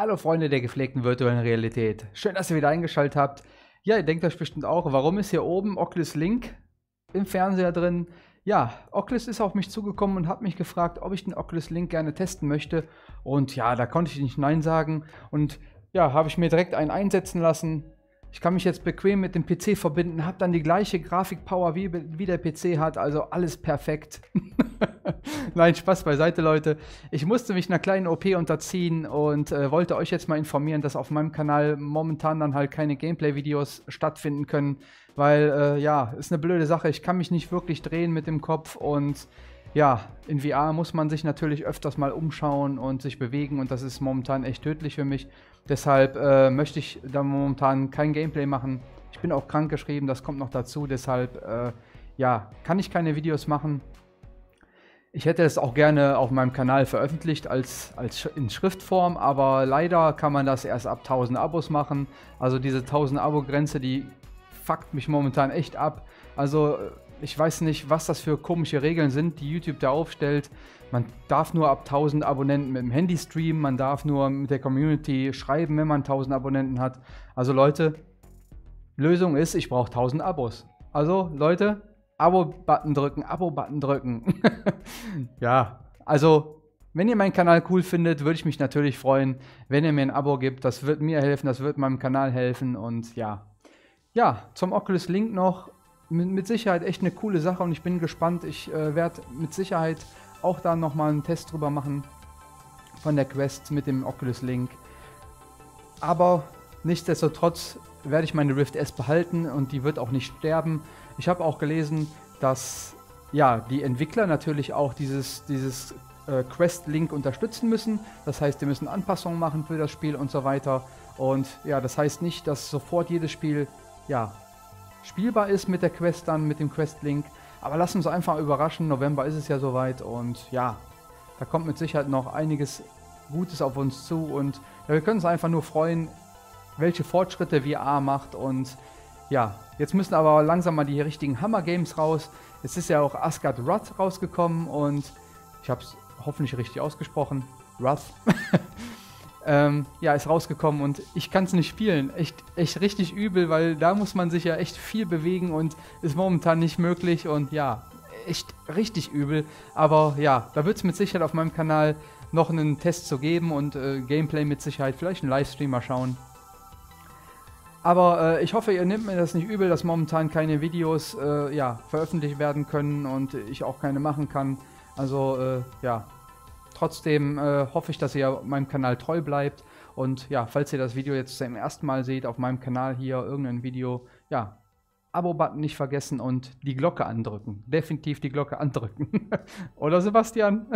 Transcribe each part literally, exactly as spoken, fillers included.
Hallo Freunde der gepflegten virtuellen Realität. Schön, dass ihr wieder eingeschaltet habt. Ja, ihr denkt euch bestimmt auch, warum ist hier oben Oculus Link im Fernseher drin? Ja, Oculus ist auf mich zugekommen und hat mich gefragt, ob ich den Oculus Link gerne testen möchte. Und ja, da konnte ich nicht Nein sagen. Und ja, habe ich mir direkt einen einsetzen lassen. Ich kann mich jetzt bequem mit dem P C verbinden, habe dann die gleiche Grafikpower wie, wie der P C hat, also alles perfekt. Nein, Spaß beiseite, Leute. Ich musste mich einer kleinen O P unterziehen und äh, wollte euch jetzt mal informieren, dass auf meinem Kanal momentan dann halt keine Gameplay-Videos stattfinden können, weil, äh, ja, ist eine blöde Sache. Ich kann mich nicht wirklich drehen mit dem Kopf und ja, in V R muss man sich natürlich öfters mal umschauen und sich bewegen und das ist momentan echt tödlich für mich. Deshalb äh, möchte ich da momentan kein Gameplay machen. Ich bin auch krank geschrieben, das kommt noch dazu. Deshalb äh, ja, kann ich keine Videos machen. Ich hätte es auch gerne auf meinem Kanal veröffentlicht als, als in Schriftform, aber leider kann man das erst ab tausend Abos machen. Also diese tausend Abo-Grenze, die fuckt mich momentan echt ab. Also ich weiß nicht, was das für komische Regeln sind, die YouTube da aufstellt. Man darf nur ab tausend Abonnenten mit dem Handy streamen, man darf nur mit der Community schreiben, wenn man tausend Abonnenten hat. Also Leute, Lösung ist, ich brauche tausend Abos. Also Leute, Abo-Button drücken, Abo-Button drücken. Ja, also wenn ihr meinen Kanal cool findet, würde ich mich natürlich freuen, wenn ihr mir ein Abo gibt. Das wird mir helfen, das wird meinem Kanal helfen und ja. Ja, zum Oculus Link noch. Mit Sicherheit echt eine coole Sache und ich bin gespannt. Ich äh, werde mit Sicherheit auch da nochmal einen Test drüber machen von der Quest mit dem Oculus Link. Aber nichtsdestotrotz werde ich meine Rift S behalten und die wird auch nicht sterben. Ich habe auch gelesen, dass ja, die Entwickler natürlich auch dieses, dieses äh, Quest Link unterstützen müssen. Das heißt, die müssen Anpassungen machen für das Spiel und so weiter. Und ja, das heißt nicht, dass sofort jedes Spiel ja spielbar ist mit der Quest dann, mit dem Quest-Link. Aber lasst uns einfach überraschen, November ist es ja soweit und ja, da kommt mit Sicherheit noch einiges Gutes auf uns zu und ja, wir können uns einfach nur freuen, welche Fortschritte V R macht und ja, jetzt müssen aber langsam mal die richtigen Hammer-Games raus. Es ist ja auch Asgard Roth rausgekommen und ich habe es hoffentlich richtig ausgesprochen, Roth. Ähm, ja, ist rausgekommen und ich kann es nicht spielen. Echt, echt richtig übel, weil da muss man sich ja echt viel bewegen und ist momentan nicht möglich und ja, echt richtig übel. Aber ja, da wird es mit Sicherheit auf meinem Kanal noch einen Test zu geben und äh, Gameplay mit Sicherheit, vielleicht einen Livestream mal schauen. Aber äh, ich hoffe, ihr nehmt mir das nicht übel, dass momentan keine Videos äh, ja, veröffentlicht werden können und ich auch keine machen kann. Also äh, ja. Trotzdem äh, hoffe ich, dass ihr meinem Kanal treu bleibt und ja, falls ihr das Video jetzt zum ersten Mal seht auf meinem Kanal hier, irgendein Video, ja, Abo-Button nicht vergessen und die Glocke andrücken. Definitiv die Glocke andrücken. Oder Sebastian?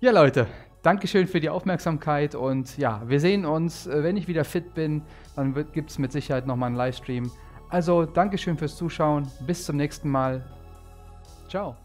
Ja, Leute, Dankeschön für die Aufmerksamkeit und ja, wir sehen uns, wenn ich wieder fit bin, dann gibt es mit Sicherheit nochmal einen Livestream. Also, Dankeschön fürs Zuschauen, bis zum nächsten Mal. Ciao.